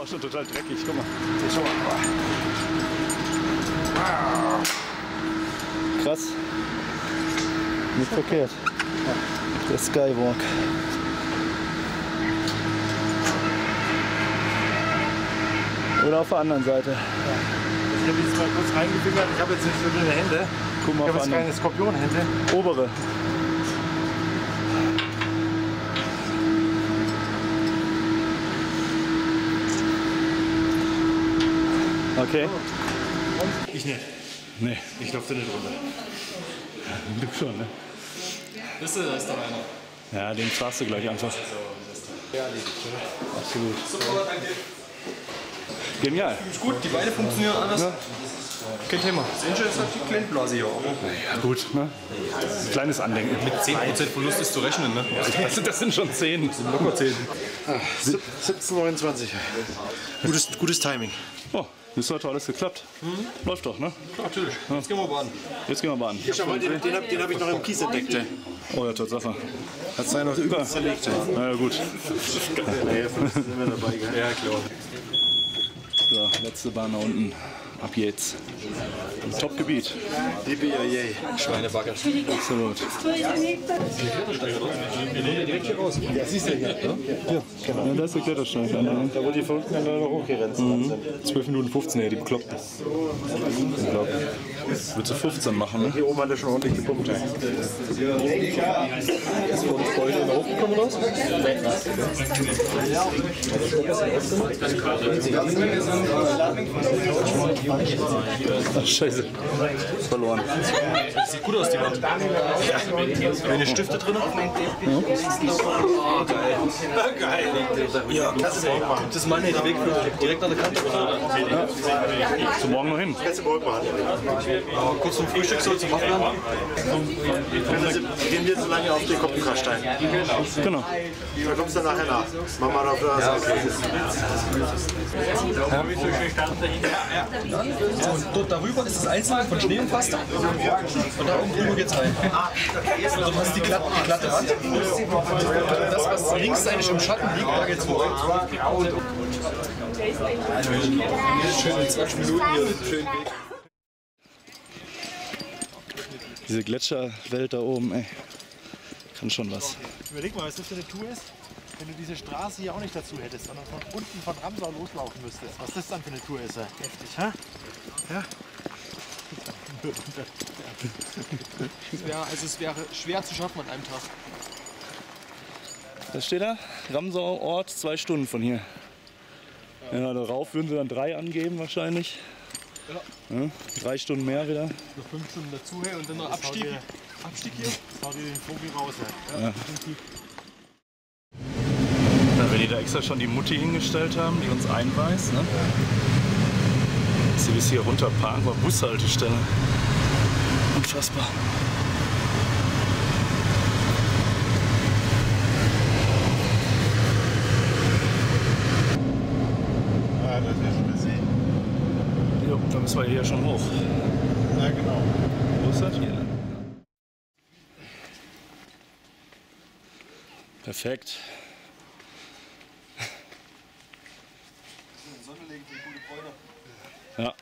auch schon total dreckig. Guck mal. Schau mal. Krass. Nicht verkehrt. Der Skywalk. Oder auf der anderen Seite. Ja. Ich habe jetzt mal kurz reingebimmert. Ich habe jetzt nicht so dünne Hände. Guck mal, ich habe jetzt keine Skorpionhände. Obere. Okay. Ich nicht. Nee. Ich lauf da nicht runter. Du schon, ne? Wisst ihr, da ist doch einer. Ja, den fragst du gleich einfach. Ja, absolut. Super, danke. Genial. Ist gut, die Beine funktionieren anders. Ja. Kein Thema. Das Angel ist halt die Kleinblase hier auch. Ja, gut, ne? Ein kleines Andenken. Mit 10% Verlust ist zu rechnen, ne? Das sind schon 10. Das sind locker 10. 17,29. Gutes Timing. Oh. Das hat alles geklappt. Mhm. Läuft doch, ne? Klar, natürlich. Ja. Jetzt gehen wir baden. Jetzt gehen wir baden. Ja, schau mal, den hab ich noch im Kies entdeckt. Oh ja, Tatsache. Hat es einen noch übel zerlegt. Na ja, gut. Naja, sind wir dabei, gell? Ja, klar. So, letzte Bahn nach unten. Ab jetzt. Im Top-Gebiet. DBIA. Schweinebacke. Absolut. Direkt hier raus. Ja, siehst du hier. Ja, genau. Ja, da ist der Klettersteig. Da wo die Verrückten dann noch hochgerannt sind. 12 Minuten 15, ja, die bekloppten. Ich glaube, wird zu 15 machen, ne? Hier oben hat er schon ordentlich gepumpt. Ist von Freude da hochgekommen raus? Ja. Ach, scheiße, verloren. Das sieht gut aus, die Wand. Wenn ihr Stifte drin habt. Ja. Geil. Ja, klasse. Das ist meine Idee. Direkt an der Kante. Ja. Zum Morgen noch hin. Kurz zum Frühstück soll es machen. Gehen wir so lange auf den Kopfkastein. Genau. Da kommst du nachher nach. Mama da auf der Seite. Ja. Und dort darüber ist das Einzelne von Schnee und Pasta. Und da oben drüber geht's rein. Also das ist die glatte Wand. Das, was links eigentlich im Schatten liegt, da geht's hoch. Schöne 20 Minuten hier. Diese Gletscherwelt da oben, ey. Kann schon was. Überleg mal, was das für eine Tour ist, wenn du diese Straße hier auch nicht dazu hättest, sondern von unten von Ramsau loslaufen müsstest. Was das dann für eine Tour ist, ja. Heftig, ha? Ja. Es wäre schwer zu schaffen an einem Tag. Was steht da? Ramsau Ort, 2 Stunden von hier. Ja. Ja, darauf würden sie dann 3 angeben wahrscheinlich. Ja. Ja, 3 Stunden mehr wieder. Noch 5 Stunden dazu hey, und dann noch Abstieg. Abstieg hier. Das haut ihr den Vogel raus. Ja. Ja. Wenn die da extra schon die Mutti hingestellt haben, die uns einweist, ne? Dass sie bis hier runter parken, war Bushaltestelle. Unfassbar. Ah, das ist ja schon der See. Jo, da müssen wir hier schon hoch. Ja, genau. Wo ist das hier? Perfekt. Ja,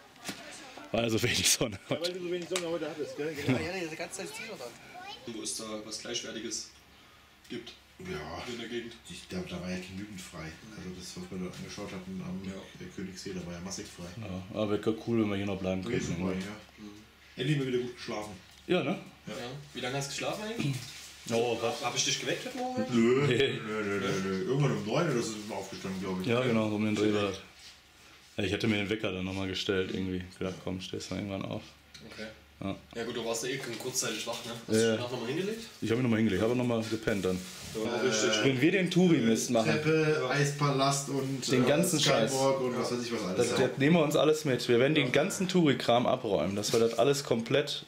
weil so wenig Sonne heute. Ja, weil du so wenig Sonne heute hattest, gell? Genau. Ja, diese ganze Zeit ziehen wir dann. Wo es da was Gleichwertiges gibt. Ja, in der Gegend. Da war ja genügend frei. Also das, was wir dort angeschaut hatten am Königssee, da war ja massig frei. Ja, aber wäre cool, wenn wir hier noch bleiben können. Super, ja. Endlich mal wieder gut geschlafen. Ja, ne? Ja. Wie lange hast du geschlafen eigentlich? Oh, hab ich dich geweckt heute Morgen? Nö, nö. Irgendwann um 9 oder so sind wir aufgestanden, glaube ich. Ja, genau, um den Dreh. Ich hätte mir den Wecker dann nochmal gestellt, irgendwie. Ich dachte, komm, stehst du irgendwann auf. Okay. Ja. Ja gut, du warst ja eh kurzzeitig wach, ne? Hast du danach nochmal hingelegt? Ich habe ihn nochmal hingelegt, habe nochmal gepennt dann. Wenn wir den Touri-Mist machen. Treppe, Eispalast und den ganzen Skywalk und was weiß ich was alles. Das nehmen wir uns alles mit. Wir werden den ganzen Touri-Kram abräumen, dass wir das alles komplett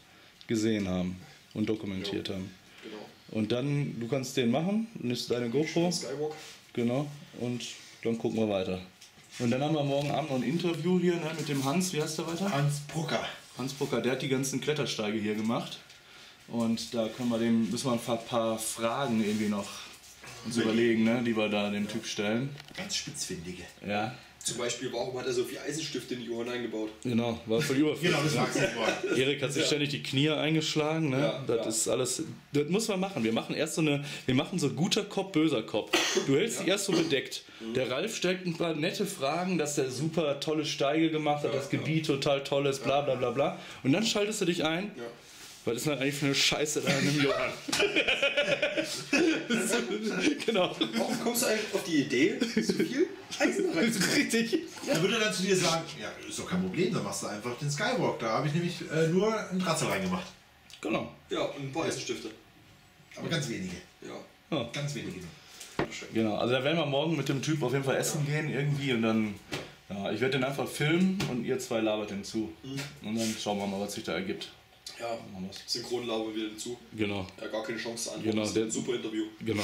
gesehen haben und dokumentiert haben. Genau. Und dann, du kannst den machen, nimmst deine GoPro. Skywalk. Genau. Und dann gucken wir weiter. Und dann haben wir morgen Abend noch ein Interview hier, ne, mit dem Hans, wie heißt der weiter? Hans Brucker. Hans Brucker, der hat die ganzen Klettersteige hier gemacht. Und da können wir müssen wir ein paar Fragen irgendwie noch uns überlegen, ne, die wir da dem Typ stellen. Ganz spitzfindige. Ja. Zum Beispiel, warum hat er so viele Eisenstifte in die Ohren eingebaut? Genau, war voll überflüssig. Genau, das war es. Erik hat sich ständig die Knie eingeschlagen, ne? Ja, das ist alles, das muss man machen. Wir machen erst so eine, wir machen so guter Kopf, böser Kopf. Du hältst die erst so bedeckt. Der Ralf stellt ein paar nette Fragen, dass der super tolle Steige gemacht hat, das Gebiet total toll ist, bla bla bla bla. Und dann schaltest du dich ein. Ja. Was ist denn eigentlich für eine Scheiße da an dem Johann? Genau. Warum kommst du eigentlich auf die Idee, so viel Eisen reinzumachen? Richtig. Ja. Dann würde er dann zu dir sagen, ja, ist doch kein Problem, dann machst du einfach den Skywalk. Da habe ich nämlich nur einen Kratzer reingemacht. Genau. Ja, und ein paar Eisenstifte. Aber ganz wenige. Ja. Ja. Ganz wenige. Genau, also da werden wir morgen mit dem Typ auf jeden Fall essen gehen irgendwie und dann... Ja, ich werde den einfach filmen und ihr zwei labert den zu. Und dann schauen wir mal, was sich da ergibt. Ja, Synchronlaube wieder dazu. Genau. Ja, gar keine Chance an. Genau, der super Interview. Genau.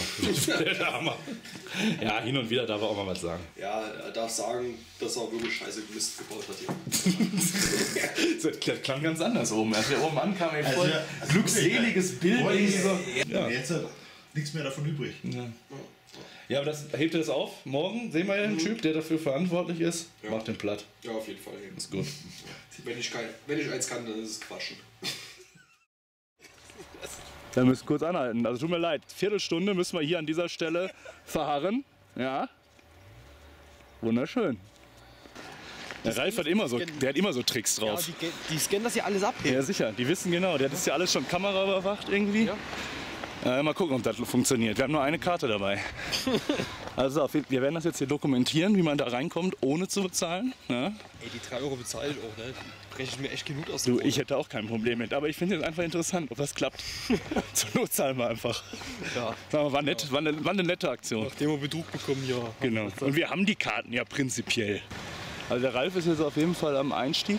Ja, hin und wieder darf er auch mal was sagen. Ja, er darf sagen, dass er wirklich scheiße Mist gebaut hat hier. Das klang ganz anders oben. Als wir oben ankamen, ey, voll also glückseliges Bild. Ja. Jetzt hat nichts mehr davon übrig. Ja. Ja, aber das hebt er das auf. Morgen sehen wir den Typ, der dafür verantwortlich ist. Ja. Macht den platt. Ja, auf jeden Fall. Eben. Ist gut. Wenn ich eins kann, dann ist es Quatschen. Da müssen wir kurz anhalten. Also tut mir leid, Viertelstunde müssen wir hier an dieser Stelle verharren. Ja. Wunderschön. Der Ralf hat immer so, der hat immer so Tricks drauf. Ja, die scannen das ja alles ab. Ja, sicher. Die wissen genau. Der hat das ja alles schon Kamera überwacht irgendwie. Ja. Mal gucken, ob das funktioniert. Wir haben nur eine Karte dabei. Also wir werden das jetzt hier dokumentieren, wie man da reinkommt, ohne zu bezahlen. Ja? Ey, die 3 Euro bezahle ich auch, ne? Breche ich mir echt genug aus. Du, ich hätte auch kein Problem mit. Aber ich finde es einfach interessant, ob das klappt. Zur Not zahlen wir einfach. Ja. War nett, ja. War eine nette Aktion. Nachdem wir Betrug bekommen, ja. Genau. Und wir haben die Karten ja prinzipiell. Also der Ralf ist jetzt auf jeden Fall am Einstieg.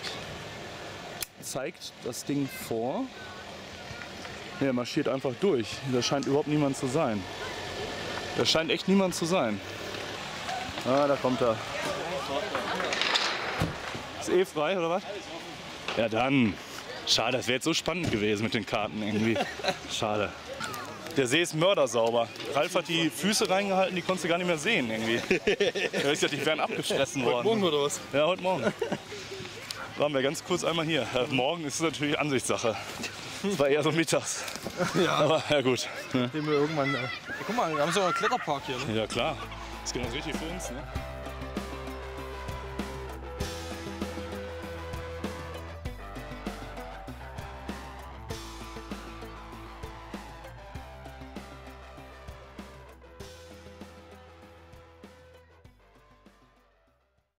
Zeigt das Ding vor. Er marschiert einfach durch. Da scheint überhaupt niemand zu sein. Da scheint echt niemand zu sein. Ah, da kommt er. Ist eh frei, oder was? Ja, dann. Schade, das wäre jetzt so spannend gewesen mit den Karten irgendwie. Schade. Der See ist mördersauber. Ralf hat die Füße reingehalten, die konntest du gar nicht mehr sehen irgendwie. Ja, ich dachte, die wären abgefressen worden. Heute Morgen oder was? Ja, heute Morgen. Waren wir ganz kurz einmal hier. Morgen ist es natürlich Ansichtssache. Es war eher so mittags. Ja. Aber ja gut. Ja. Wir irgendwann, guck mal, wir haben so einen Kletterpark hier. Ne? Ja klar. Das geht uns richtig für uns. Ne?